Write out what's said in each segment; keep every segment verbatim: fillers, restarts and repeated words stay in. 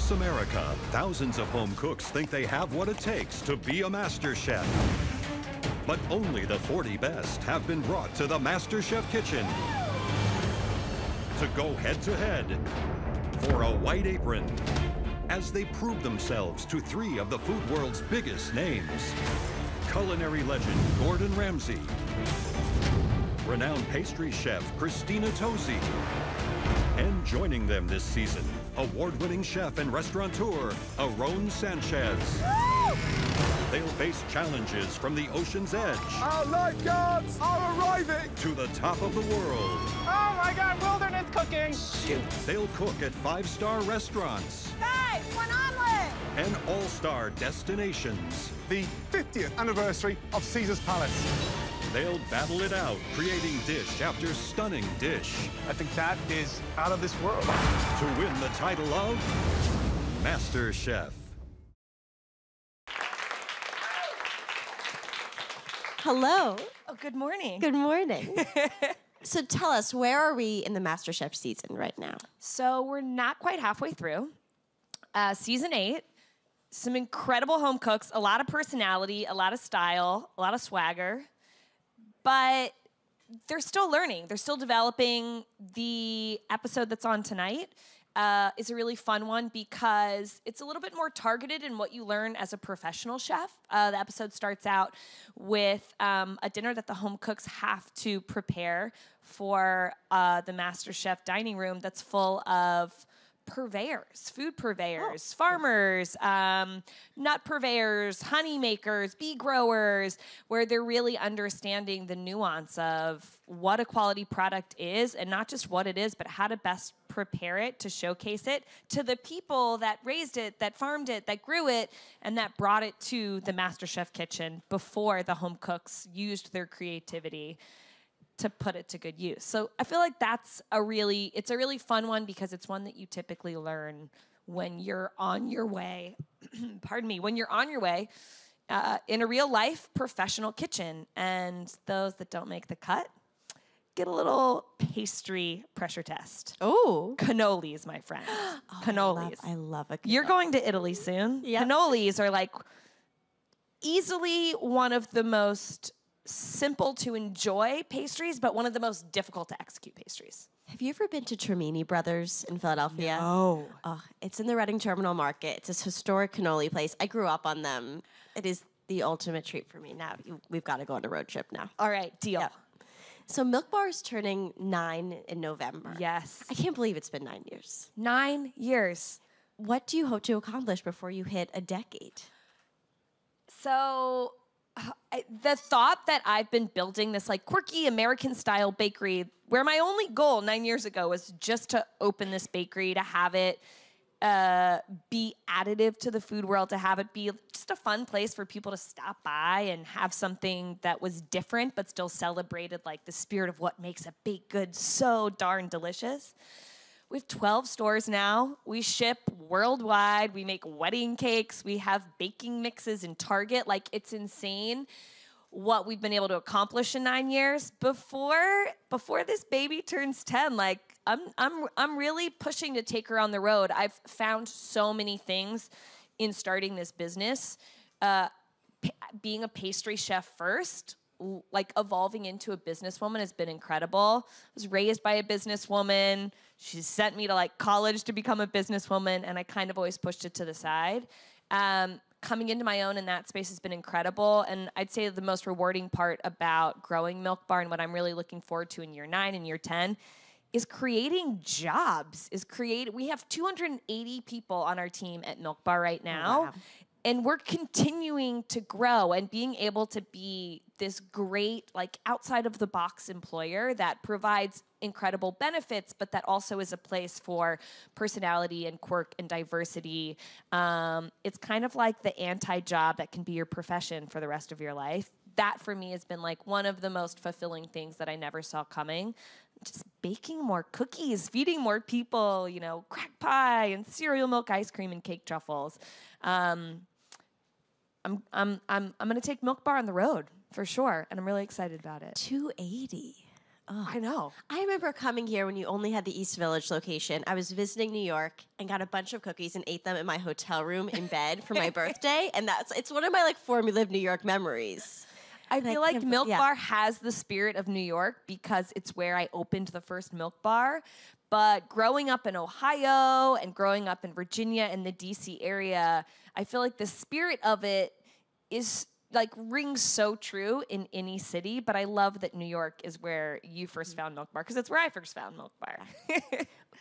across America, thousands of home cooks think they have what it takes to be a MasterChef. But only the forty best have been brought to the MasterChef kitchen to go head-to-head for a white apron as they prove themselves to three of the food world's biggest names. Culinary legend Gordon Ramsay, renowned pastry chef Christina Tosi, and joining them this season, award-winning chef and restaurateur Aaron Sanchez. They'll face challenges from the ocean's edge. Our lifeguards are arriving! To the top of the world. Oh my God, wilderness cooking! Shoot. They'll cook at five-star restaurants. Guys, one omelet! And all-star destinations. The fiftieth anniversary of Caesar's Palace. They'll battle it out, creating dish after stunning dish. I think that is out of this world. To win the title of MasterChef. Hello. Oh, good morning. Good morning. So tell us, where are we in the MasterChef season right now? So we're not quite halfway through. Uh, season eight, some incredible home cooks, a lot of personality, a lot of style, a lot of swagger, but they're still learning. They're still developing. The episode that's on tonight uh, is a really fun one because it's a little bit more targeted in what you learn as a professional chef. Uh, the episode starts out with um, a dinner that the home cooks have to prepare for uh, the MasterChef dining room that's full of purveyors, food purveyors, oh. farmers, um, nut purveyors, honey makers, bee growers, where they're really understanding the nuance of what a quality product is, and not just what it is, but how to best prepare it to showcase it to the people that raised it, that farmed it, that grew it, and that brought it to the MasterChef kitchen before the home cooks used their creativity to put it to good use. So I feel like that's a really, it's a really fun one because it's one that you typically learn when you're on your way, pardon me, when you're on your way uh, in a real life professional kitchen. And those that don't make the cut get a little pastry pressure test. Oh. Cannolis, my friend. Oh, cannolis. I love, I love a cannoli. You're going to Italy soon. Yep. Cannolis are like easily one of the most simple to enjoy pastries, but one of the most difficult to execute pastries. Have you ever been to Tremini Brothers in Philadelphia? No. Oh, it's in the Reading Terminal Market. It's this historic cannoli place. I grew up on them. It is the ultimate treat for me. Now we've got to go on a road trip now. All right, deal. Yeah. So Milk Bar is turning nine in November. Yes. I can't believe it's been nine years. Nine years. What do you hope to accomplish before you hit a decade? So I, the thought that I've been building this like quirky American-style bakery, where my only goal nine years ago was just to open this bakery, to have it uh, be additive to the food world, to have it be just a fun place for people to stop by and have something that was different but still celebrated like the spirit of what makes a baked good so darn delicious. We have twelve stores now. We ship worldwide. We make wedding cakes. We have baking mixes in Target. Like, it's insane what we've been able to accomplish in nine years. Before before this baby turns ten, like, I'm I'm I'm really pushing to take her on the road. I've found so many things in starting this business. Uh, being a pastry chef first, like evolving into a businesswoman has been incredible. I was raised by a businesswoman. She sent me to like college to become a businesswoman, and I kind of always pushed it to the side. Um, coming into my own in that space has been incredible, and I'd say the most rewarding part about growing Milk Bar and what I'm really looking forward to in year nine and year ten is creating jobs. Is create. We have two hundred eighty people on our team at Milk Bar right now. Wow. And we're continuing to grow and being able to be this great, like, outside of the box employer that provides incredible benefits, but that also is a place for personality and quirk and diversity. Um, it's kind of like the anti-job that can be your profession for the rest of your life. That for me has been like one of the most fulfilling things that I never saw coming. Just baking more cookies, feeding more people, you know, crack pie and cereal milk ice cream and cake truffles. Um, I'm I'm I'm I'm gonna take Milk Bar on the road for sure, and I'm really excited about it. two eighty. Oh. I know. I remember coming here when you only had the East Village location. I was visiting New York and got a bunch of cookies and ate them in my hotel room in bed for my birthday. And that's it's one of my like formula of New York memories. I and feel I like Milk yeah. Bar has the spirit of New York because it's where I opened the first Milk Bar. But growing up in Ohio and growing up in Virginia and the D C area, I feel like the spirit of it is like rings so true in any city, but I love that New York is where you first found Milk Bar because it's where I first found Milk Bar.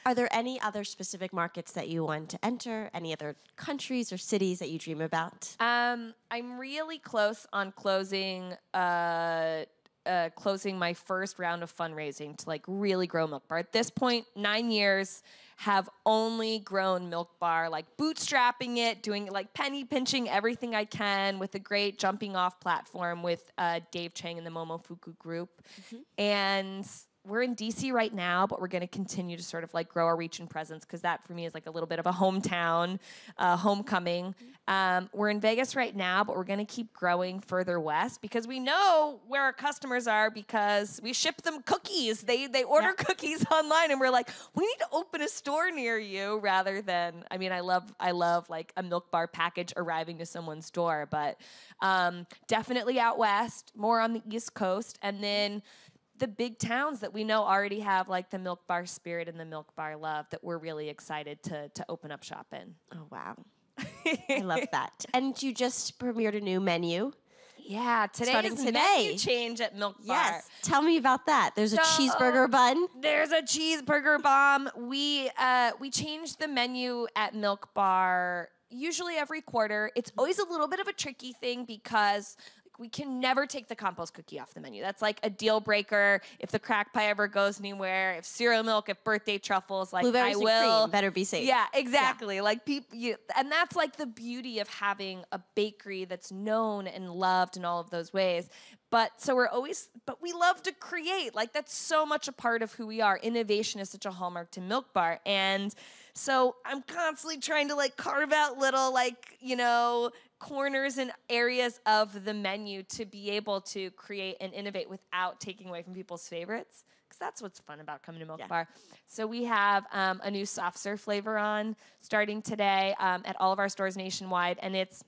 Are there any other specific markets that you want to enter? Any other countries or cities that you dream about? Um, I'm really close on closing uh, uh, closing my first round of fundraising to like really grow Milk Bar. At this point, nine years. Have only grown Milk Bar, like bootstrapping it, doing like penny pinching everything I can with a great jumping off platform with uh, Dave Chang and the Momofuku group. Mm-hmm. And we're in D C right now, but we're gonna continue to sort of like grow our reach and presence because that for me is like a little bit of a hometown, uh, homecoming. Mm-hmm. Um, we're in Vegas right now, but we're gonna keep growing further west because we know where our customers are because we ship them cookies. They they order yeah. cookies online and we're like, we need to open a store near you rather than, I mean, I love, I love like a Milk Bar package arriving to someone's door, but um, definitely out west, more on the East Coast, and then the big towns that we know already have like the Milk Bar spirit and the Milk Bar love that we're really excited to to open up shop in. Oh, wow. I love that. And you just premiered a new menu. Yeah, today Starting is today. Menu change at Milk Bar. Yes, tell me about that. There's so, a cheeseburger bun. There's a cheeseburger bomb. We, uh, we changed the menu at Milk Bar usually every quarter. It's always a little bit of a tricky thing because we can never take the compost cookie off the menu. That's like a deal breaker. If the crack pie ever goes anywhere, if cereal milk, if birthday truffles, like Blueberries I will. Cream better be safe. Yeah, exactly. Yeah. Like people, you, and that's like the beauty of having a bakery that's known and loved in all of those ways. But so we're always, but we love to create. Like that's so much a part of who we are. Innovation is such a hallmark to Milk Bar, and so I'm constantly trying to like carve out little like you know. corners and areas of the menu to be able to create and innovate without taking away from people's favorites, because that's what's fun about coming to Milk yeah. Bar. So we have um, a new soft serve flavor on starting today um, at all of our stores nationwide, and it's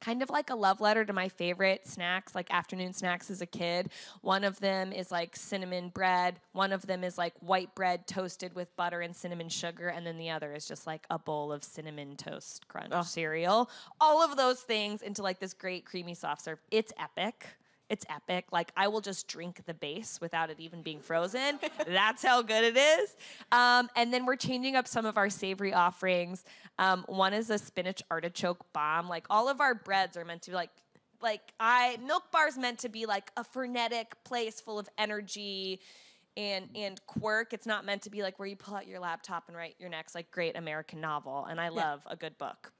kind of like a love letter to my favorite snacks, like afternoon snacks as a kid. One of them is like cinnamon bread. One of them is like white bread toasted with butter and cinnamon sugar. And then the other is just like a bowl of cinnamon toast crunch oh. cereal. All of those things into like this great creamy soft serve. It's epic. It's epic. Like I will just drink the base without it even being frozen. That's how good it is. Um, and then we're changing up some of our savory offerings. Um, one is a spinach artichoke bomb. Like all of our breads are meant to be like, like I Milk Bar's meant to be like a frenetic place full of energy and and quirk. It's not meant to be like where you pull out your laptop and write your next like great American novel. And I love yeah. a good book.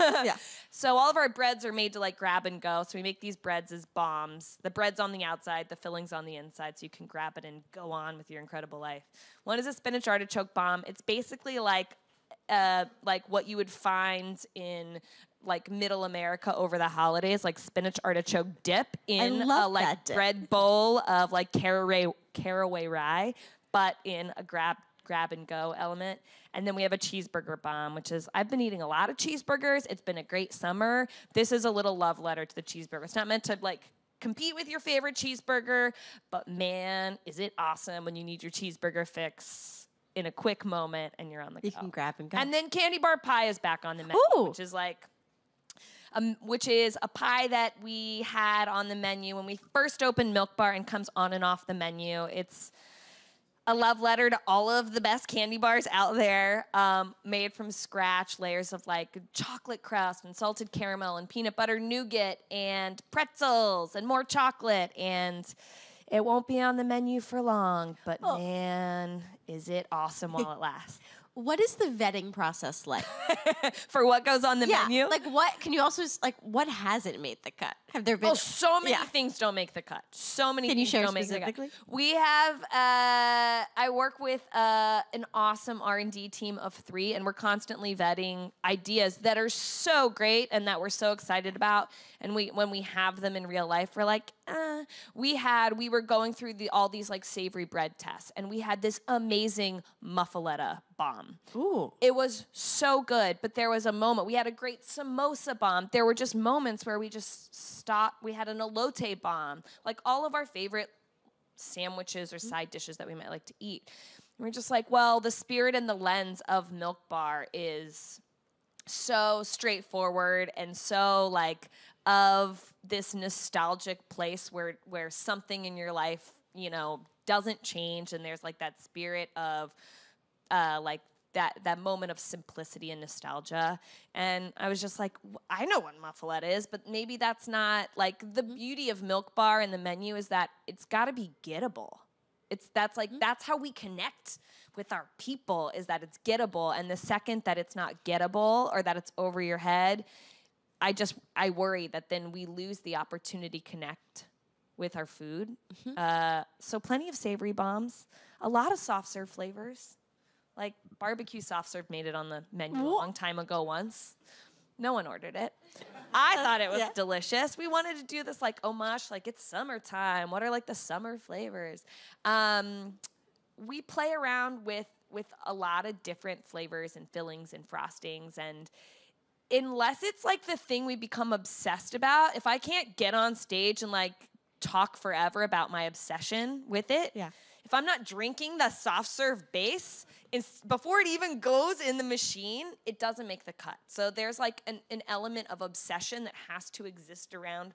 yeah. So all of our breads are made to like grab and go. So we make these breads as bombs. The bread's on the outside, the filling's on the inside, so you can grab it and go on with your incredible life. One is a spinach artichoke bomb. It's basically like uh, like what you would find in like middle America over the holidays, like spinach artichoke dip in a like bread bowl of like caraway caraway rye, but in a grab grab and go element. And then we have a cheeseburger bomb, which is, I've been eating a lot of cheeseburgers. It's been a great summer. This is a little love letter to the cheeseburger. It's not meant to like compete with your favorite cheeseburger, but man, is it awesome when you need your cheeseburger fix in a quick moment and you're on the go. You can grab and go. And then candy bar pie is back on the menu, Ooh. which is like, Um, which is a pie that we had on the menu when we first opened Milk Bar and comes on and off the menu. It's a love letter to all of the best candy bars out there, um, made from scratch, layers of like chocolate crust and salted caramel and peanut butter nougat and pretzels and more chocolate. And it won't be on the menu for long, but oh. man, is it awesome while it lasts. What is the vetting process like? For what goes on the yeah, menu? Like what, can you also, like what hasn't made the cut? Have there been? Oh, so many yeah. things don't make the cut. So many can things don't make the cut. Can you share specifically? We have, uh, Uh, I work with uh, an awesome R and D team of three, and we're constantly vetting ideas that are so great and that we're so excited about. And we, when we have them in real life, we're like, uh, we had, we were going through the, all these like savory bread tests, and we had this amazing muffaletta bomb. Ooh. It was so good, but there was a moment. We had a great samosa bomb. There were just moments where we just stopped. We had an elote bomb. Like all of our favorite sandwiches or side dishes that we might like to eat. And we're just like, well, the spirit and the lens of Milk Bar is so straightforward and so like of this nostalgic place where where something in your life, you know, doesn't change, and there's like that spirit of uh, like that that moment of simplicity and nostalgia. And I was just like, I know what muffaletta is, but maybe that's not like the beauty of Milk Bar and the menu is that it's got to be gettable. It's that's like mm-hmm. that's how we connect with our people, is that it's gettable. And the second that it's not gettable or that it's over your head, I just I worry that then we lose the opportunity to connect with our food. Mm-hmm. Uh, so plenty of savory bombs, a lot of soft serve flavors. Like, barbecue soft serve made it on the menu a long time ago once. No one ordered it. I thought it was yeah. delicious. We wanted to do this, like, homage, like, it's summertime. What are, like, the summer flavors? Um, we play around with, with a lot of different flavors and fillings and frostings. And unless it's, like, the thing we become obsessed about, if I can't get on stage and, like, talk forever about my obsession with it, yeah. if I'm not drinking the soft serve base, it's, before it even goes in the machine, it doesn't make the cut. So there's like an, an element of obsession that has to exist around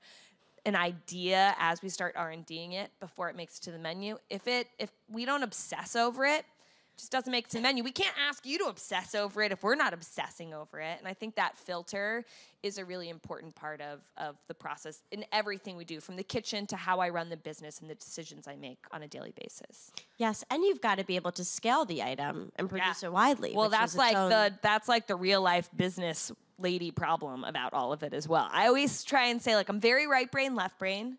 an idea as we start R and D-ing it before it makes it to the menu. If it, if we don't obsess over it, it just doesn't make it to the menu. We can't ask you to obsess over it if we're not obsessing over it. And I think that filter is a really important part of, of the process in everything we do, from the kitchen to how I run the business and the decisions I make on a daily basis. Yes, and you've got to be able to scale the item and produce yeah. it widely. Well, that's like the that's like the real life business lady problem about all of it as well. I always try and say, like, I'm very right brain, left brain.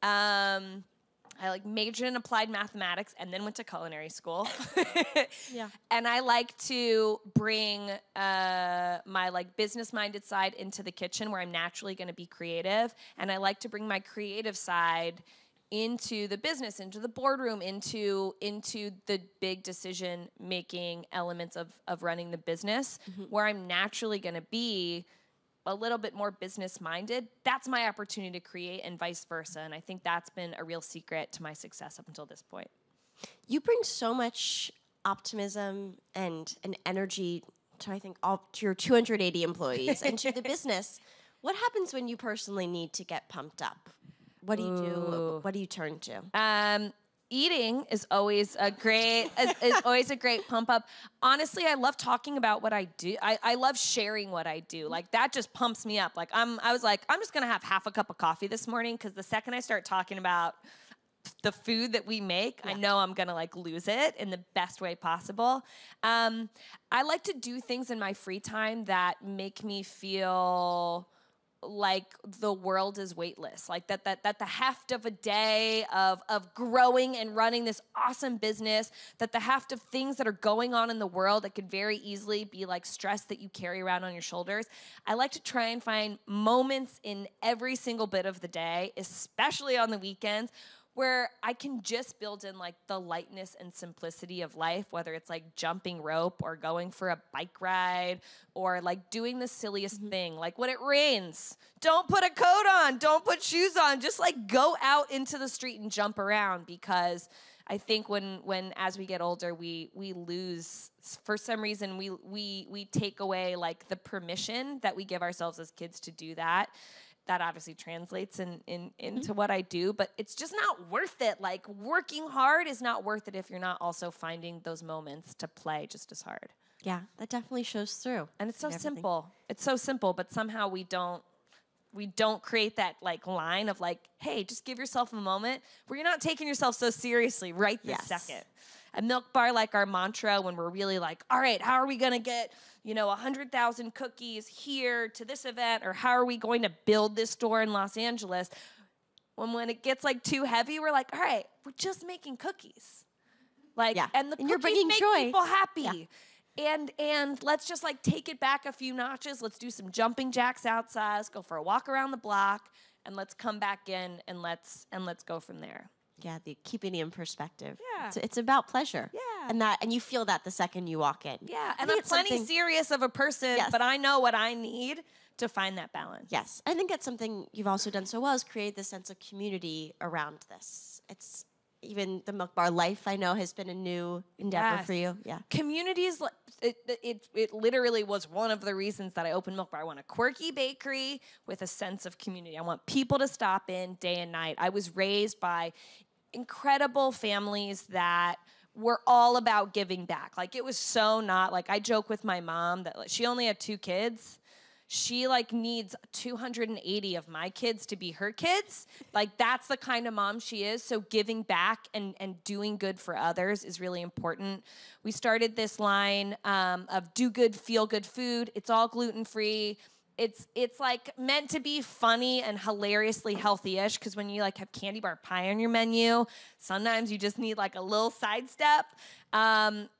Um, I like majored in applied mathematics and then went to culinary school. yeah. And I like to bring uh, my like business-minded side into the kitchen where I'm naturally gonna be creative. And I like to bring my creative side into the business, into the boardroom, into into the big decision-making elements of, of running the business mm-hmm. where I'm naturally gonna be a little bit more business-minded. That's my opportunity to create, and vice versa. And I think that's been a real secret to my success up until this point. You bring so much optimism and an energy to, I think, all to your two hundred eighty employees and to the business. What happens when you personally need to get pumped up? What do you do? What do you turn to? Um, eating is always a great is, is always a great pump up. Honestly, I love talking about what I do. I, I love sharing what I do. Like, that just pumps me up. Like, I'm I was like, I'm just gonna have half a cup of coffee this morning, because the second I start talking about the food that we make, yeah. I know I'm gonna like lose it in the best way possible. Um, I like to do things in my free time that make me feel like the world is weightless, like that that that the heft of a day of of growing and running this awesome business, that the heft of things that are going on in the world that could very easily be like stress that you carry around on your shoulders. I like to try and find moments in every single bit of the day, especially on the weekends, where I can just build in like the lightness and simplicity of life, whether it's like jumping rope or going for a bike ride or like doing the silliest mm-hmm. thing. Like, when it rains, don't put a coat on, don't put shoes on, just like go out into the street and jump around, because I think when, when as we get older, we we lose, for some reason, we we we take away like the permission that we give ourselves as kids to do that. That obviously translates in, in, into mm-hmm. what I do, but it's just not worth it. Like, working hard is not worth it if you're not also finding those moments to play just as hard. Yeah, that definitely shows through. And it's so everything. simple. It's so simple, but somehow we don't we don't create that like line of like, hey, just give yourself a moment where you're not taking yourself so seriously right this yes. second. At Milk Bar, like, our mantra when we're really like, all right, how are we going to get, you know, one hundred thousand cookies here to this event? Or how are we going to build this store in Los Angeles? When, when it gets, like, too heavy, we're like, all right, we're just making cookies. Like, yeah. and the and cookies you're make joy. people happy. Yeah. And and let's just like take it back a few notches. Let's do some jumping jacks outside. Let's go for a walk around the block, and let's come back in and let's and let's go from there. Yeah, the keeping it in perspective. Yeah, it's, it's about pleasure. Yeah, and that and you feel that the second you walk in. Yeah, and I'm plenty something... serious of a person, yes. but I know what I need to find that balance. Yes, I think that's something you've also done so well is create this sense of community around this. It's. Even the Milk Bar life, I know, has been a new endeavor yes. for you. Yeah, communities. It, it it literally was one of the reasons that I opened Milk Bar. I want a quirky bakery with a sense of community. I want people to stop in day and night. I was raised by incredible families that were all about giving back. Like it was so not like I joke with my mom that like, she only had two kids. She like needs two hundred eighty of my kids to be her kids. Like that's the kind of mom she is. So giving back and, and doing good for others is really important. We started this line um, of do good, feel good food. It's all gluten-free. It's it's like meant to be funny and hilariously healthy-ish because when you like have candy bar pie on your menu, sometimes you just need like a little sidestep. Um,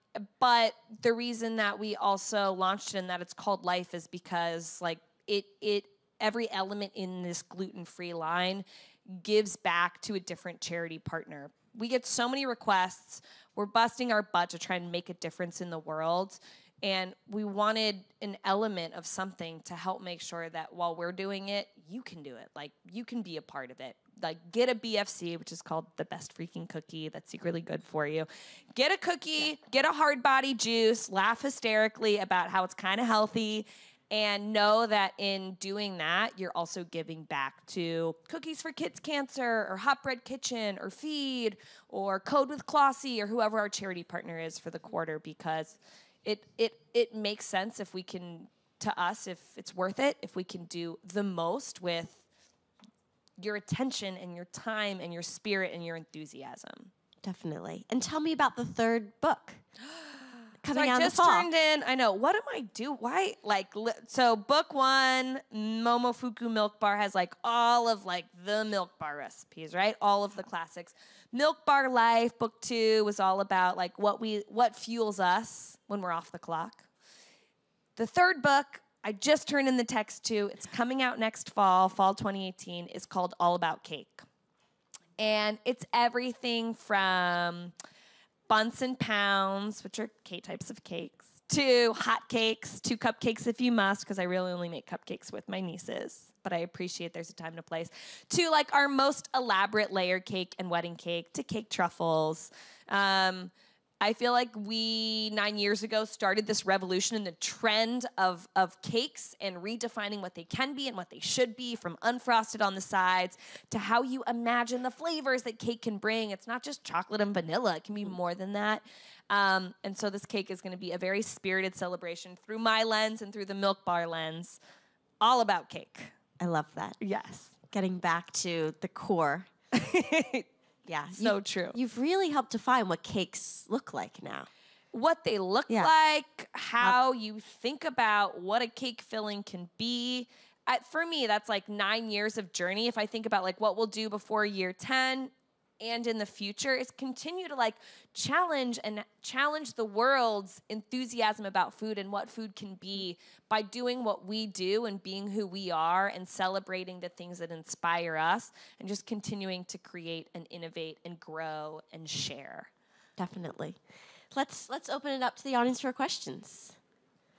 But the reason that we also launched it and that it's called Life is because like it it every element in this gluten-free line gives back to a different charity partner. We get so many requests. We're busting our butt to try and make a difference in the world. And we wanted an element of something to help make sure that while we're doing it, you can do it. Like you can be a part of it. Like get a B F C, which is called the best freaking cookie that's secretly good for you. Get a cookie, yeah. get a hard body juice, laugh hysterically about how it's kind of healthy, and know that in doing that, you're also giving back to Cookies for Kids Cancer or Hot Bread Kitchen or Feed or Code with Klossy or whoever our charity partner is for the quarter because it it it makes sense if we can, to us, if it's worth it, if we can do the most with your attention and your time and your spirit and your enthusiasm. Definitely. And tell me about the third book coming so out in the fall. I just turned in, I know, what am I do? Why? Like, so book one, Momofuku Milk Bar has like all of like the Milk Bar recipes, right? All of the classics. Milk Bar Life, book two was all about like what we, what fuels us when we're off the clock. The third book, I just turned in the text to, it's coming out next fall, fall twenty eighteen, it's called All About Cake. And it's everything from bunts and pounds, which are K types of cakes, to hot cakes, to cupcakes if you must, because I really only make cupcakes with my nieces, but I appreciate there's a time and a place, to like our most elaborate layer cake and wedding cake, to cake truffles. Um, I feel like we, nine years ago, started this revolution in the trend of, of cakes and redefining what they can be and what they should be, from unfrosted on the sides to how you imagine the flavors that cake can bring. It's not just chocolate and vanilla. It can be more than that. Um, and so this cake is going to be a very spirited celebration through my lens and through the Milk Bar lens. All about cake. I love that. Yes. Getting back to the core. Yeah, so you've, true. You've really helped define what cakes look like now. What they look yeah. like, how yep. you think about what a cake filling can be. I, for me, that's like nine years of journey. If I think about like what we'll do before year ten and in the future is continue to like challenge and challenge the world's enthusiasm about food and what food can be by doing what we do and being who we are and celebrating the things that inspire us and just continuing to create and innovate and grow and share. Definitely. Let's let's open it up to the audience for questions.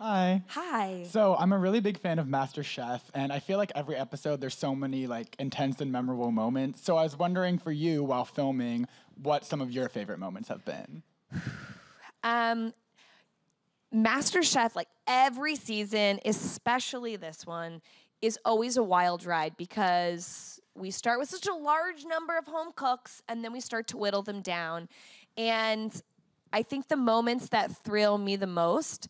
Hi. Hi. So I'm a really big fan of MasterChef, and I feel like every episode there's so many like intense and memorable moments. So I was wondering for you while filming what some of your favorite moments have been. um, MasterChef, like every season, especially this one, is always a wild ride because we start with such a large number of home cooks, and then we start to whittle them down. And I think the moments that thrill me the most,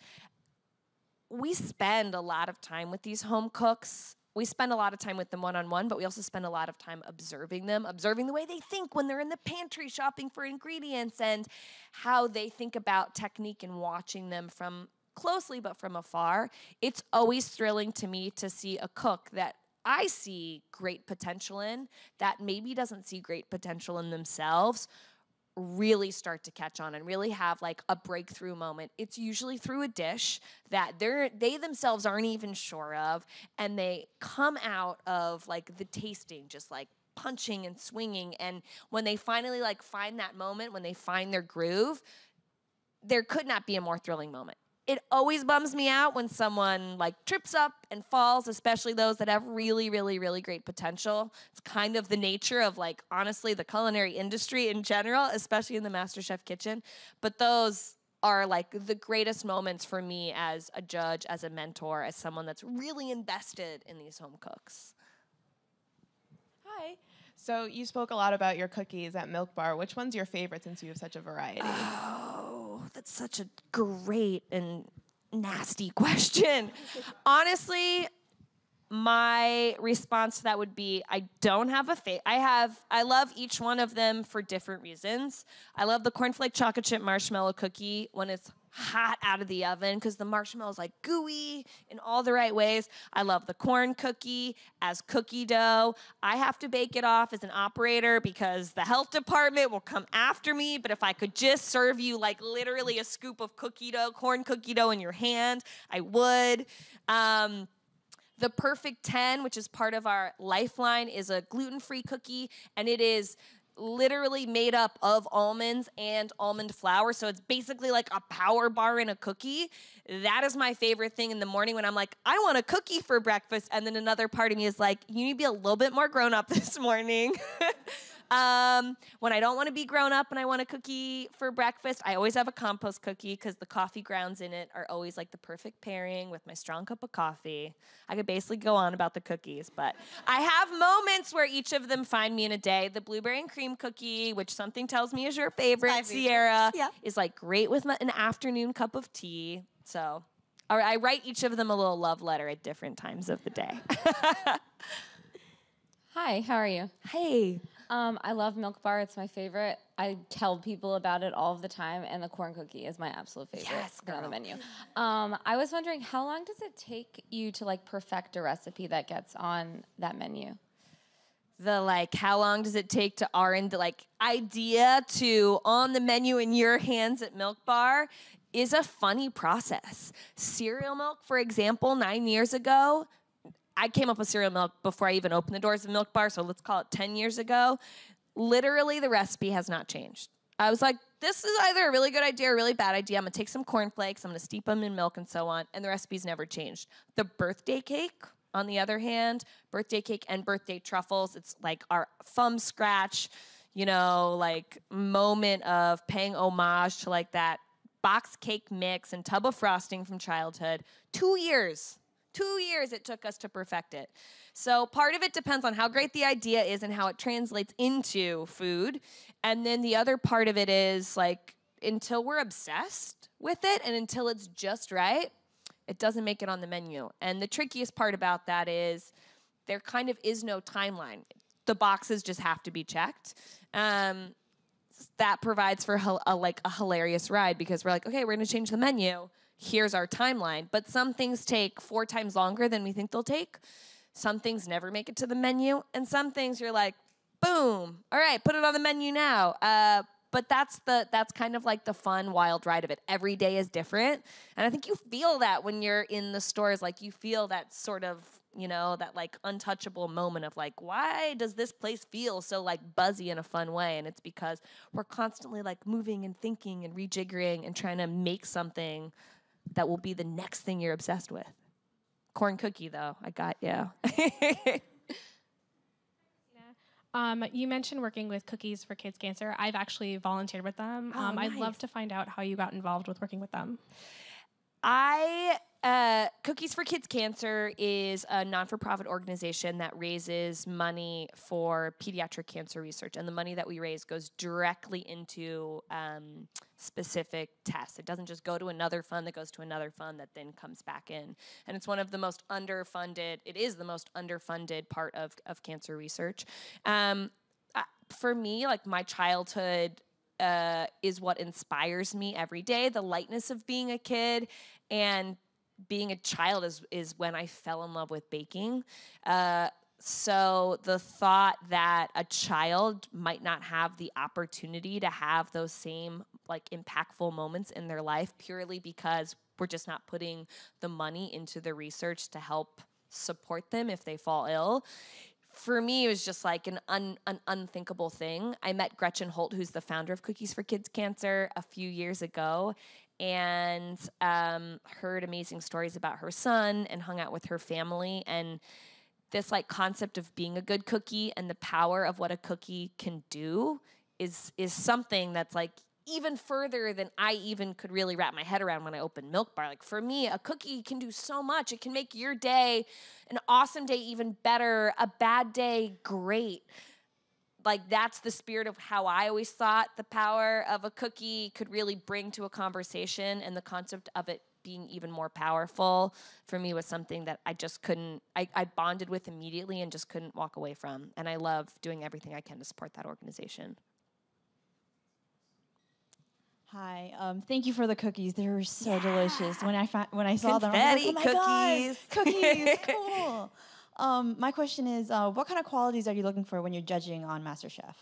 we spend a lot of time with these home cooks. We spend a lot of time with them one-on-one, but we also spend a lot of time observing them, observing the way they think when they're in the pantry shopping for ingredients and how they think about technique and watching them from closely but from afar. It's always thrilling to me to see a cook that I see great potential in, that maybe doesn't see great potential in themselves, really start to catch on and really have like a breakthrough moment, it's usually through a dish that they're they themselves aren't even sure of, and they come out of like the tasting just like punching and swinging. And when they finally like find that moment, when they find their groove, there could not be a more thrilling moment. It always bums me out when someone like trips up and falls, especially those that have really, really, really great potential. It's kind of the nature of like, honestly, the culinary industry in general, especially in the MasterChef kitchen. But those are like the greatest moments for me as a judge, as a mentor, as someone that's really invested in these home cooks. Hi. So you spoke a lot about your cookies at Milk Bar. Which one's your favorite since you have such a variety? Oh, that's such a great and nasty question. Honestly, my response to that would be I don't have a favorite. I have, I love each one of them for different reasons. I love the cornflake chocolate chip marshmallow cookie when it's hot out of the oven because the marshmallow is like gooey in all the right ways. I love the corn cookie as cookie dough. I have to bake it off as an operator because the health department will come after me, but if I could just serve you like literally a scoop of cookie dough, corn cookie dough in your hand, I would. Um, the Perfect ten, which is part of our Lifeline, is a gluten-free cookie, and it is literally made up of almonds and almond flour. So it's basically like a power bar in a cookie. That is my favorite thing in the morning when I'm like, I want a cookie for breakfast. And then another part of me is like, you need to be a little bit more grown up this morning. Um, when I don't want to be grown up and I want a cookie for breakfast, I always have a compost cookie because the coffee grounds in it are always like the perfect pairing with my strong cup of coffee. I could basically go on about the cookies, but I have moments where each of them find me in a day. The blueberry and cream cookie, which something tells me is your favorite, favorite. Sierra, yeah. is like great with my, an afternoon cup of tea. So I write each of them a little love letter at different times of the day. Hi, how are you? Hey. Um, I love Milk Bar. It's my favorite. I tell people about it all the time, and the corn cookie is my absolute favorite. Yes, girl. On the menu. Um, I was wondering, how long does it take you to like perfect a recipe that gets on that menu? The like, how long does it take to R and D, like idea to on the menu in your hands at Milk Bar is a funny process. Cereal milk, for example, nine years ago. I came up with cereal milk before I even opened the doors of Milk Bar, so let's call it ten years ago. Literally, the recipe has not changed. I was like, this is either a really good idea or a really bad idea. I'm gonna take some cornflakes, I'm gonna steep them in milk and so on, and the recipe's never changed. The birthday cake, on the other hand, birthday cake and birthday truffles, it's like our from scratch, you know, like moment of paying homage to like that box cake mix and tub of frosting from childhood. Two years. Two years it took us to perfect it. So part of it depends on how great the idea is and how it translates into food. And then the other part of it is like, until we're obsessed with it and until it's just right, it doesn't make it on the menu. And the trickiest part about that is there kind of is no timeline. The boxes just have to be checked. Um, that provides for a, like a hilarious ride because we're like, okay, we're gonna change the menu. Here's our timeline. But some things take four times longer than we think they'll take. Some things never make it to the menu. And some things you're like, boom, all right, put it on the menu now. Uh, but that's the that's kind of like the fun, wild ride of it. Every day is different. And I think you feel that when you're in the stores, like you feel that sort of, you know, that like untouchable moment of like, why does this place feel so like buzzy in a fun way? And it's because we're constantly like moving and thinking and rejiggering and trying to make something that will be the next thing you're obsessed with. Corn cookie, though, I got you. Yeah. Um, you mentioned working with Cookies for Kids Cancer. I've actually volunteered with them. Oh, um, nice. I'd love to find out how you got involved with working with them. I, uh, Cookies for Kids Cancer is a non-for-profit organization that raises money for pediatric cancer research, and the money that we raise goes directly into um, specific tests. It doesn't just go to another fund that goes to another fund that then comes back in. And it's one of the most underfunded, it is the most underfunded part of, of cancer research. Um, I, for me, like my childhood Uh, is what inspires me every day. The lightness of being a kid and being a child is, is when I fell in love with baking. Uh, So the thought that a child might not have the opportunity to have those same like impactful moments in their life purely because we're just not putting the money into the research to help support them if they fall ill. For me, it was just like an, un, an unthinkable thing. I met Gretchen Holt, who's the founder of Cookies for Kids Cancer, a few years ago, and um, heard amazing stories about her son and hung out with her family. And this like concept of being a good cookie and the power of what a cookie can do is is something that's like even further than I even could really wrap my head around when I opened Milk Bar. Like for me, a cookie can do so much. It can make your day, an awesome day, even better, a bad day, great. Like that's the spirit of how I always thought the power of a cookie could really bring to a conversation, and the concept of it being even more powerful for me was something that I just couldn't, I, I bonded with immediately and just couldn't walk away from. And I love doing everything I can to support that organization. Hi, um, thank you for the cookies. They were so yeah. delicious. When I found, when I saw Confetti, them, I was like, oh my cookies. God, cookies, cool. Um, my question is, uh, what kind of qualities are you looking for when you're judging on MasterChef?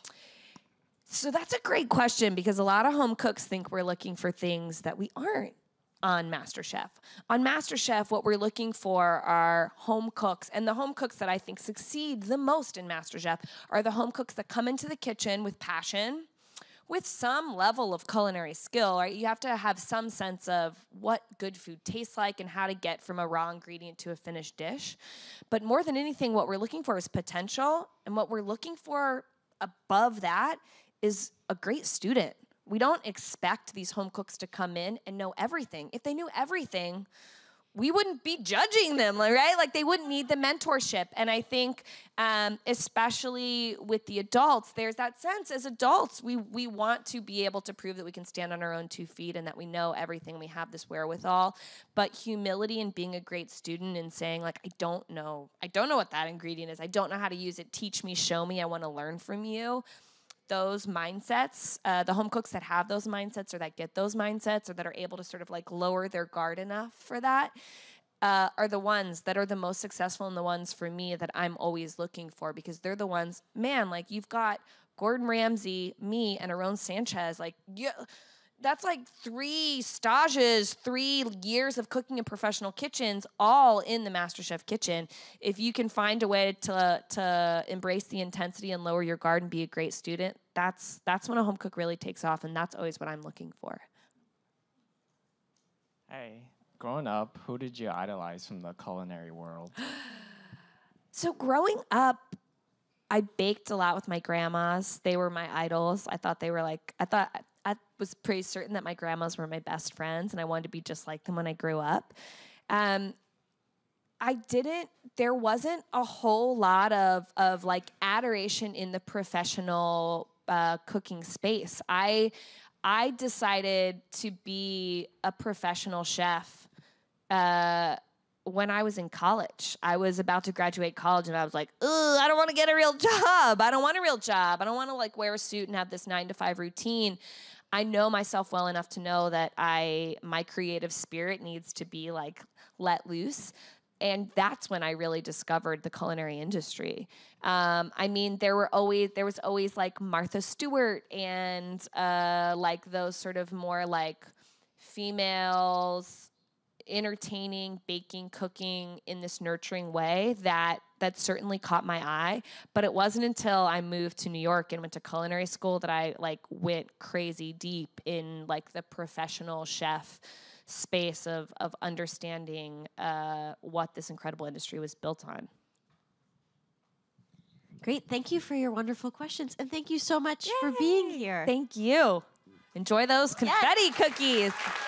So that's a great question, because a lot of home cooks think we're looking for things that we aren't on MasterChef. On MasterChef, what we're looking for are home cooks, and the home cooks that I think succeed the most in MasterChef are the home cooks that come into the kitchen with passion, with some level of culinary skill, right? You have to have some sense of what good food tastes like and how to get from a raw ingredient to a finished dish. But more than anything, what we're looking for is potential. And what we're looking for above that is a great student. We don't expect these home cooks to come in and know everything. If they knew everything, we wouldn't be judging them, right? Like they wouldn't need the mentorship. And I think um, especially with the adults, there's that sense as adults, we, we want to be able to prove that we can stand on our own two feet and that we know everything, we have this wherewithal. But humility and being a great student and saying like, I don't know, I don't know what that ingredient is. I don't know how to use it. Teach me, show me, I wanna learn from you. Those mindsets, uh, the home cooks that have those mindsets or that get those mindsets or that are able to sort of like lower their guard enough for that uh, are the ones that are the most successful, and the ones for me that I'm always looking for, because they're the ones, man, like you've got Gordon Ramsay, me, and Aaron Sanchez. Like yeah, that's like three stages, three years of cooking in professional kitchens, all in the MasterChef kitchen. If you can find a way to to embrace the intensity and lower your guard and be a great student, that's that's when a home cook really takes off, and that's always what I'm looking for. Hey, growing up, who did you idolize from the culinary world? So growing up, I baked a lot with my grandmas. They were my idols. I thought they were like, I thought... I was pretty certain that my grandmas were my best friends, and I wanted to be just like them when I grew up. Um, I didn't, there wasn't a whole lot of, of like adoration in the professional uh, cooking space. I, I decided to be a professional chef uh, when I was in college. I was about to graduate college and I was like, ugh, I don't want to get a real job. I don't want a real job. I don't want to like wear a suit and have this nine to five routine. I know myself well enough to know that I, my creative spirit needs to be like let loose. And that's when I really discovered the culinary industry. Um, I mean, there were always, there was always like Martha Stewart and uh, like those sort of more like females entertaining, baking, cooking in this nurturing way that that certainly caught my eye. But it wasn't until I moved to New York and went to culinary school that I like went crazy deep in like the professional chef space of, of understanding uh, what this incredible industry was built on. Great, thank you for your wonderful questions. And thank you so much Yay. for being here. Thank you. Enjoy those confetti yes. cookies.